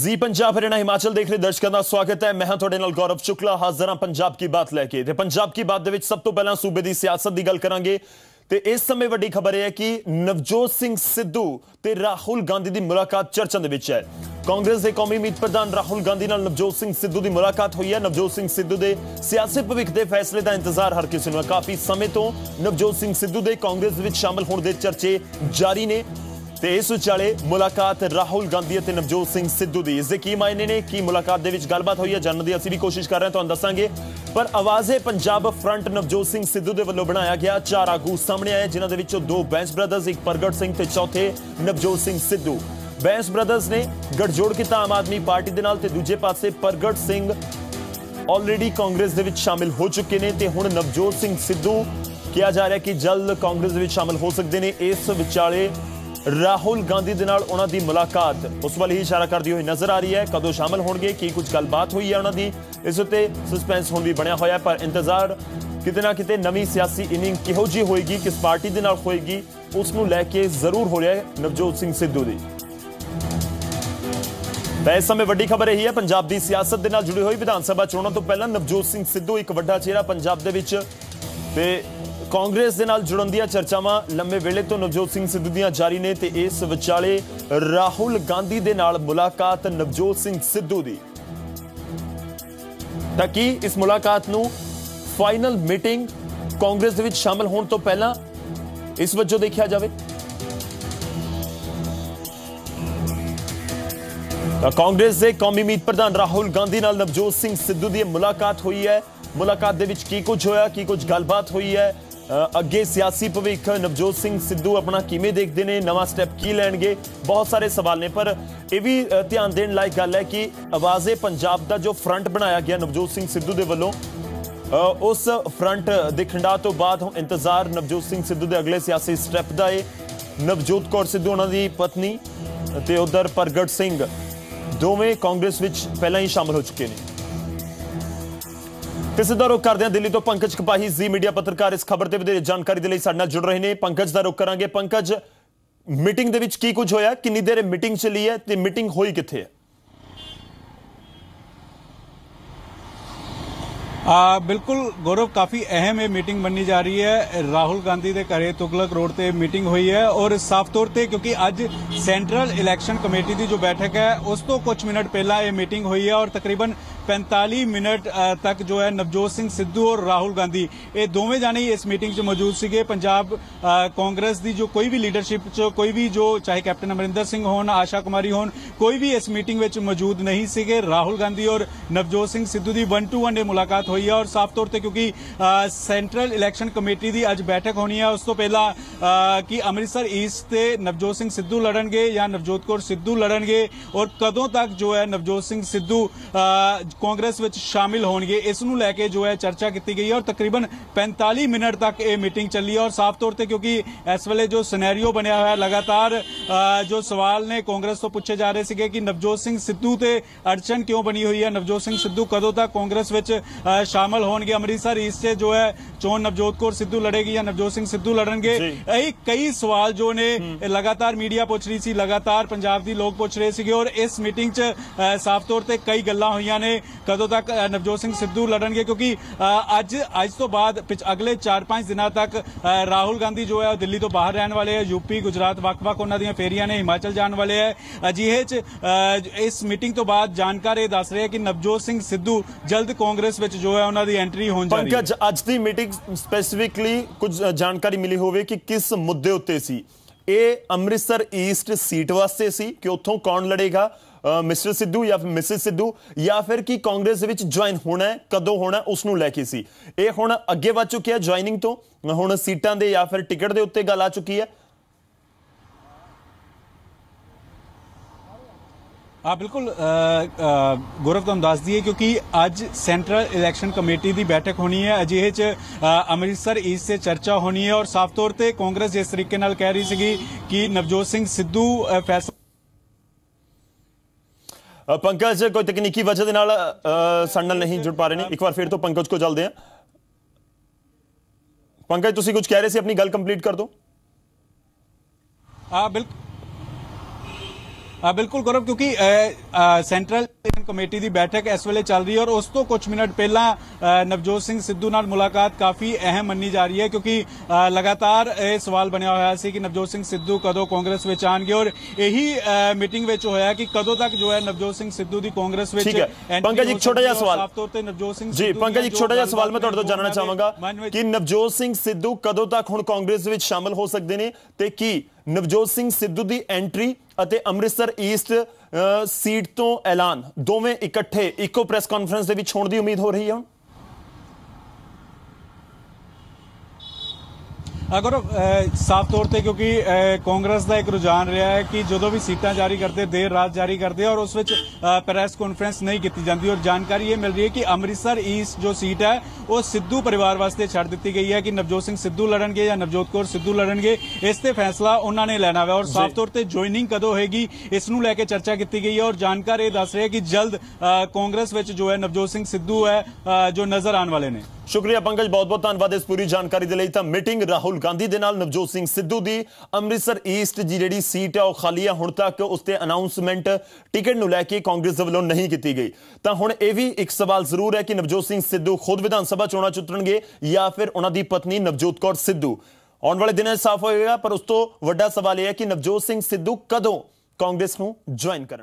जी पंजाब हरियाणा हिमाचल देख रहे दर्शकों का स्वागत है। मैं हां तुहाडे नाल गौरव शुक्ला, हाजिर हां पंजाब की बात लैके। ते पंजाब की बात दे विच सब तो पहला सूबे दी सियासत दी गल करांगे। ते इस समय वड्डी खबर है कि नवजोत सिंह सिद्धू ते राहुल गांधी दी मुलाकात चर्चा दे विच है। कांग्रेस के कौमी मीत प्रधान राहुल गांधी नाल नवजोत सिंह सिद्धू दी मुलाकात हुई है। नवजोत सिंह सिद्धू दे सियासी भविख दे फैसले दा इंतजार हर किसी नूं। काफी समय तो नवजोत सिंह सिद्धू दे कांग्रेस विच शामिल होण दे चर्चे जारी ने। इस विचाले मुलाकात राहुल गांधी और नवजोत सिंह सिद्धू की इसके की मायने ने, की मुलाकात दे विच गलबात हुई है, जानने दी असीं भी कोशिश कर रहे हैं, तुहानूं दस्सांगे। पर आवाज़े पंजाब फ्रंट नवजोत सिंह सिद्धू के वल्लों बनाया गया चार आगू सामने आए, जिन्हां दे विचों दो बैंस ब्रदर्स, एक प्रगट सिंह ते चौथे नवजोत सिंह सिद्धू। बैंस ब्रदर्स ने गठजोड़ किया आम आदमी पार्टी दे नाल, ते दूजे पासे प्रगट सिंह ऑलरेडी कांग्रेस दे विच शामिल हो चुके ने ते हुण नवजोत सिंह सिद्धू किहा जा रहा है कि जल्द कांग्रेस दे विच शामिल हो सकदे ने। इस विचाले राहुल गांधी दे नाल उन्हां दी मुलाकात उस वाली ही इशारा करती हुई नजर आ रही है। कदों शामिल होणगे, की कुछ गलबात हुई है उन्हां दी, इस उत्ते सस्पेंस हुण भी बनिया होया है। पर इंतजार किते ना किते नवी सियासी इनिंग किहो जी होएगी, किस पार्टी दे नाल होएगी, उस नूं लैके जरूर हो रहा है नवजोत सिंह सिद्धू दी। इस समय वड्डी खबर यही है पंजाब की सियासत दे नाल जुड़ी हुई। विधान सभा चोणां तों पहलां नवजोत सिंह सिद्धू एक वड्डा चेहरा पंजाब दे विच ते कांग्रेस दे नाल जुड़न दियां चर्चावां लंबे वेले तो नवजोत सिंह सिद्धू दियां जारी ने। ते इस विचाले राहुल गांधी दे नाल मुलाकात नवजोत सिंह सिद्धू दी, ताकि इस मुलाकात नूं फाइनल मीटिंग कांग्रेस दे विच शामिल होने तो पहला इस वजों देखा जाए। कांग्रेस के कौमी मीत प्रधान राहुल गांधी नाल नवजोत सिंह सिद्धू की मुलाकात हुई है। मुलाकात दे विच की कुछ होया, की कुछ गलबात हुई है, अगे सियासी भविख नवजोत सिंह सिद्धू अपना किवें देखते हैं, नवा स्टैप की लैणगे, बहुत सारे सवाल ने। पर यह भी ध्यान देने लायक गल है कि आवाज़े पंजाब का जो फ्रंट बनाया गया नवजोत सिंह सिद्धू के वलों, उस फ्रंट के खंडा तो बाद इंतजार नवजोत सिंह सिद्धू के अगले सियासी स्टैप का है। नवजोत कौर सिद्धू उन्होंने पत्नी ते उधर प्रगट सिंह दोवें कांग्रेस विच पहला ही शामिल हो चुके हैं। तो सीधा रुख करते हैं दिल्ली तो पंकज कपाही, जी मीडिया पत्रकार, इस खबर से वधेरे जानकारी के लिए साडे नाल जुड़ रहे हैं। पंकज का रुख करांगे। पंकज, मीटिंग दे विच की कुछ होया, कितनी देर मीटिंग चली है ते मीटिंग होई कित्थे है? बिल्कुल गौरव, काफ़ी अहम ये मीटिंग बननी जा रही है। राहुल गांधी के घरें तुगलक रोड से मीटिंग हुई है और साफ तौर पर क्योंकि अज सेंट्रल इलैक्शन कमेटी की जो बैठक है उस तो कुछ मिनट पहला ये मीटिंग हुई है और तकरीबन 45 मिनट तक जो है नवजोत सिंह सिद्धू और राहुल गांधी ये दोवें जाने ही इस मीटिंग मौजूद सीगे। पंजाब कांग्रेस की जो कोई भी लीडरशिप कोई भी जो चाहे कैप्टन अमरिंदर सिंह हो, आशा कुमारी हो, कोई भी इस मीटिंग मौजूद नहीं सीगे। राहुल गांधी और नवजोत सिंह सिद्धू की 1-to-1 ये मुलाकात हुई है और साफ तौर पर क्योंकि सेंट्रल इलैक्शन कमेटी की अज बैठक होनी है, उस तो पहला कि अमृतसर ईस्ट से नवजोत सिंह सिद्धू लड़नगे या नवजोत कौर सिद्धू लड़नगे और कदों तक जो है नवजोत सिंह सिद्धू कांग्रेस में शामिल होंगे, इस नूं लैके जो है चर्चा की गई है और तकरीबन 45 मिनट तक ये मीटिंग चली है। और साफ तौर पर क्योंकि इस वेले जो सिनेरियो बनया हुआ है, लगातार जो सवाल ने कांग्रेस तो पूछे जा रहे थे कि नवजोत सिंह सिद्धू से अड़चन क्यों बनी हुई है, नवजोत सिंह सिद्धू कदों तक कांग्रेस में शामिल होंगे, अमृतसर ईस्ट से जो है चोन नवजोत कौर सिद्धू लड़ेगी या नवजोत सिंह सिद्धू लड़नगे। यही कई सवाल जो ने लगातार मीडिया पूछ रही थी, लगातार पंजाब के लोग पूछ रहे थे और इस मीटिंग साफ तौर पर कई गल्लां हुई ने, कदों तक नवजोत सिंह सिद्धू लड़नगे क्योंकि अज तो बाद अगले 4-5 दिनों तक राहुल गांधी जो है दिल्ली तो बाहर रहने वाले है, यूपी गुजरात वक्-वक् उन्हां दियां फेरियां ने, हिमाचल जाने वाले है। अजिहे इस मीटिंग तो बाद जानकार ये दस रहे हैं कि नवजोत सिंह सिद्धू जल्द कांग्रेस जो है उन्हां दी एंट्री होण जा रही है। पंकज, आज दी मीटिंग स्पेसिफिकली कुछ जानकारी मिली होवे कि किस मुद्दे उत्ते सी? ए अमृतसर ईस्ट सीट वास्ते सी कि उत्थों कौन लड़ेगा, मिस्टर सिद्धू या मिसिस सिद्धू, या फिर कि कांग्रेस विच ज्वाइन होना है, कदों होना है, उसनूं लैके सी। ए हुण अगे वध चुकी है ज्वाइनिंग तो, हुण सीटां दे या फिर टिकट दे उत्ते गल आ चुकी है। हाँ बिल्कुल गौरव, तुम दस दिए क्योंकि अज सेंट्रल इलैक्शन कमेटी की बैठक होनी है, अजिहे अमृतसर ईस्ट से चर्चा होनी है और साफ तौर पर कांग्रेस जिस तरीके नाल कह रही थी कि नवजोत सिंह सिद्धू फैसला। पंकज, कोई तकनीकी वजह के नाल साडे नाल नहीं जुड़ पा रहे हैं, एक बार फिर तो पंकज को चलते हैं। पंकज, तुसीं कुछ कह रहे थे, अपनी गल कंप्लीट कर दो। हाँ बिल्कुल बिल्कुल गौरव, क्योंकि सेंट्रल कमेटी की बैठक इस वेले चल रही है और उस तो कुछ मिनट पहला नवजोत सिंह सिद्धू नाल मुलाकात काफ़ी अहम मनी जा रही है, क्योंकि लगातार यह सवाल बनया होया सी कि नवजोत सिंह सिद्धू कदों कांग्रेस विच आउणगे और यही मीटिंग विच होया कि कदों तक जो है नवजोत सिंह सिद्धू की कांग्रेस विच। पंकज, एक छोटा जिहा सवाल, साफ तौर पर नवजोत सिंह जी, पंकज एक छोटा जिहा सवाल मैं तुहाडे तों जानना चाहांगा कि नवजोत सिंह सिद्धू कदों तक हुण कांग्रेस विच शामिल हो सकदे ने ते की नवजोत सिंह सिद्धू की एंट्री ਅਤੇ अमृतसर ईस्ट सीट तो ऐलान दोवें इकट्ठे इक्को प्रेस कॉन्फ्रेंस ਦੇ ਵਿੱਚ ਹੋਣ ਦੀ ਉਮੀਦ ਹੋ ਰਹੀ ਹੈ। अगर साफ तौर पर क्योंकि कांग्रेस का एक रुझान रहा है कि जो भी सीटा जारी करते देर रात जारी करते और उस प्रेस कॉन्फ्रेंस नहीं की जाती और जानकारी ये मिल रही है कि अमृतसर ईस्ट जो सीट है वो सिद्धू परिवार वास्ते छड़ दी गई है कि नवजोत सिंह सिद्धू लड़नगे या नवजोत कौर सिद्धू लड़नगे, इस पर फैसला उन्होंने लेना है और साफ तौर पर ज्वाइनिंग कदों होगी इस लैके चर्चा की गई है और जानकार ये दस रहे हैं कि जल्द कांग्रेस जो है नवजोत सिंह सिद्धू है जो नजर आने वाले ने। शुक्रिया पंकज, बहुत बहुत धन्यवाद इस पूरी जानकारी दे लई। तां मीटिंग राहुल गांधी दे नाल नवजोत सिंह सिद्धू दी अमृतसर ईस्ट दी जिहड़ी सीट है वह खाली है, हुण तक उसते अनाउंसमेंट टिकट नूं लैके कांग्रेस वल्लों नहीं की गई। तां हुण इह वी एक सवाल जरूर है कि नवजोत सिंह सिद्धू खुद विधानसभा चोणां चुतणगे या फिर उहनां दी पत्नी नवजोत कौर सिद्धू, आने वाले दिनां साफ होएगा। पर उस तो वड्डा सवाल यह है कि नवजोत सिंह सिद्धू कदों कांग्रेस नूं ज्वाइन करन।